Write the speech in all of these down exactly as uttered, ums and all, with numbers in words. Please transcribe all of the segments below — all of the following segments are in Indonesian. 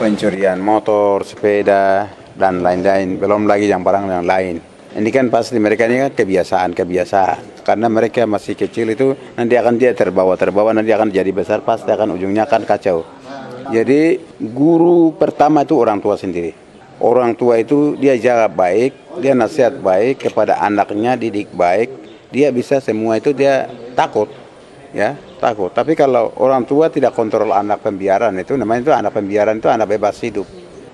pencurian motor, sepeda, dan lain-lain. Belum lagi yang barang yang lain. Ini kan pasti mereka ini kan kebiasaan-kebiasaan. Karena mereka masih kecil itu nanti akan dia terbawa-terbawa, nanti akan jadi besar, pasti akan ujungnya akan kacau. Jadi guru pertama itu orang tua sendiri. Orang tua itu dia jaga baik, dia nasihat baik kepada anaknya, didik baik. Dia bisa semua itu dia takut. Ya, takut. Tapi kalau orang tua tidak kontrol anak pembiaran itu, namanya itu anak pembiaran itu anak bebas hidup.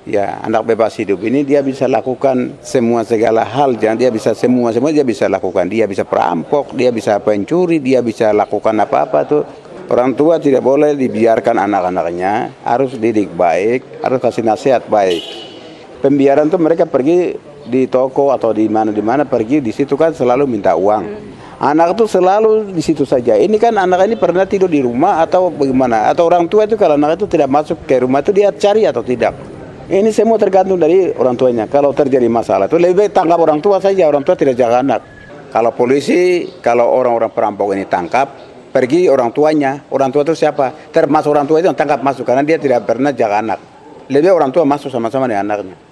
Ya, anak bebas hidup ini dia bisa lakukan semua segala hal, jangan dia bisa semua semua dia bisa lakukan. Dia bisa perampok, dia bisa pencuri, dia bisa lakukan apa-apa tuh. Orang tua tidak boleh dibiarkan anak-anaknya, harus didik baik, harus kasih nasihat baik. Pembiaran tuh mereka pergi di toko atau di mana-di mana pergi di situ kan selalu minta uang. Anak itu selalu di situ saja. Ini kan anak ini pernah tidur di rumah atau bagaimana? Atau orang tua itu kalau anak itu tidak masuk ke rumah itu dia cari atau tidak? Ini semua tergantung dari orang tuanya. Kalau terjadi masalah itu lebih baik tangkap orang tua saja. Orang tua tidak jaga anak. Kalau polisi, kalau orang-orang perampok ini tangkap, pergi orang tuanya. Orang tua itu siapa? Termasuk orang tua itu yang tangkap masuk karena dia tidak pernah jaga anak. Lebih baik orang tua masuk sama-sama dengan anaknya.